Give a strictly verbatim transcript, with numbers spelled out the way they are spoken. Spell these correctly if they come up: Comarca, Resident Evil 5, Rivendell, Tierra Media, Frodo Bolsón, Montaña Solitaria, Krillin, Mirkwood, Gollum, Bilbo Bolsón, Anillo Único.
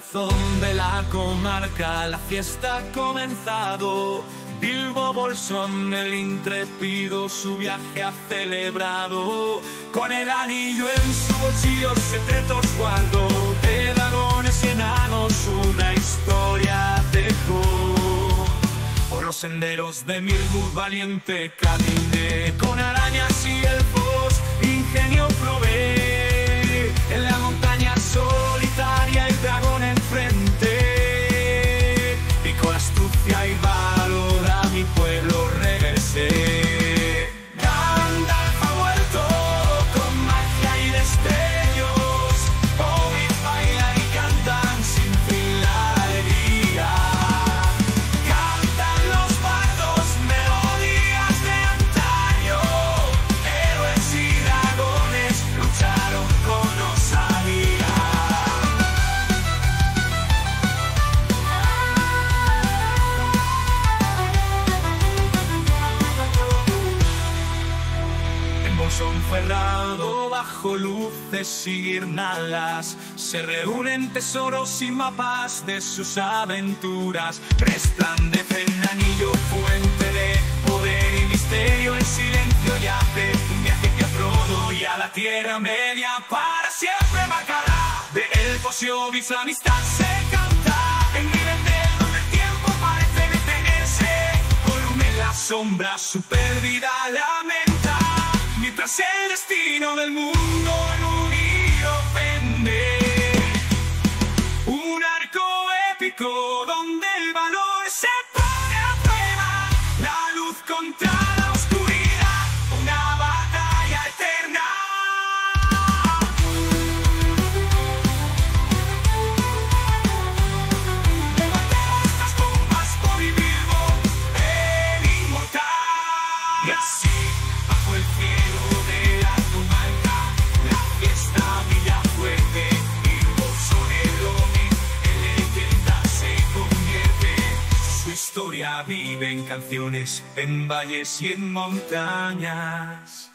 corazón de la comarca, la fiesta ha comenzado. Bilbo Bolsón, el intrépido, su viaje ha celebrado. Con el anillo en su bolsillo, secretos guardó. De dragones y enanos una historia dejó. Por los senderos de Mirkwood valiente caminé, con arañas y elfos ingenio probé. En la montaña solitaria el dragón enfrenté, y con astucia y valor a mi pueblo regresé. Ferrado bajo luces y guirnaldas, se reúnen tesoros y mapas de sus aventuras. Resplandecen anillo, fuente de poder y misterio. El silencio yace, un viaje que a Frodo y a la Tierra Media para siempre marcará. De elfos y hobbits la amistad se canta. En Rivendell donde el tiempo parece detenerse, Gollum en la sombra su pérdida lamenta. Mientras el destino del mundo en un hilo pende, un arco épico donde el valor se pone a prueba, la luz contra la oscuridad, una batalla eterna. Levantemos las bombas por Bilbo, el inmortal. Y así bajo el cielo viven canciones en valles y en montañas.